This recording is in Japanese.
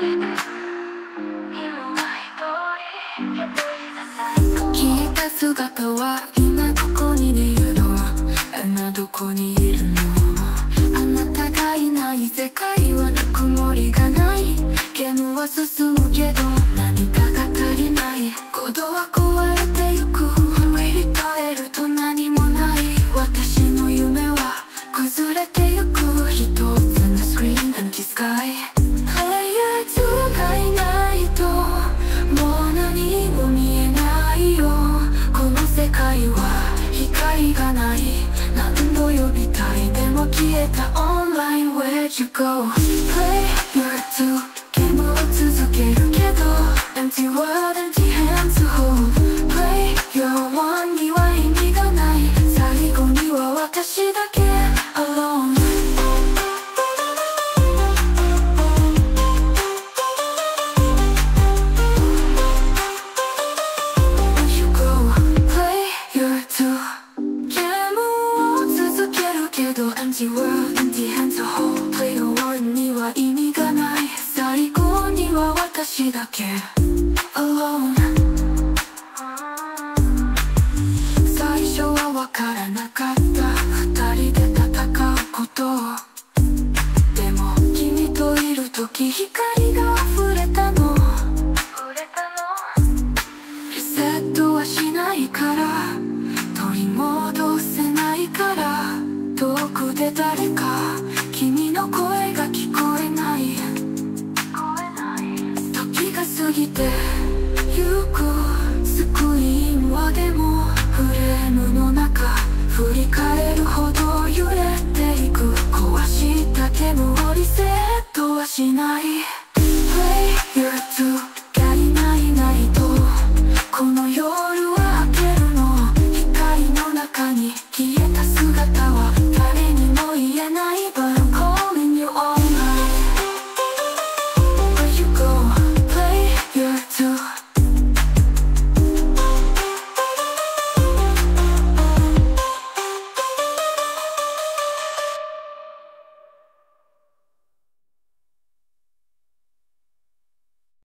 消えた姿は今どこにいるの？今どこにいるの？あなたがいない世界はぬくもりがない。ゲームは進むけど何かが足りない。鼓動は壊れてゆく。振り返ると何もない。私の夢は崩れてゆく。一つのスクリーンの気遣い。光がない。何度呼びたいでも消えた。オンライン Where'd you go? Play your two ゲームを続けるけど Empty world empty hands to hold. Play your one には意味がない。最後には私だけ alone。 Empty world, empty hands to hold. Play your one には意味がない。最後には私だけ alone。 最初はわからなかった。二人で戦うことを。でも君といるとき光が溢れたの。リセットはしないから取り戻せないから。遠くで誰か君の声が聞こえない。時が過ぎてゆく。スクリーンはでもフレームの中。振り返るほど揺れていく。壊したゲームをリセットはしない。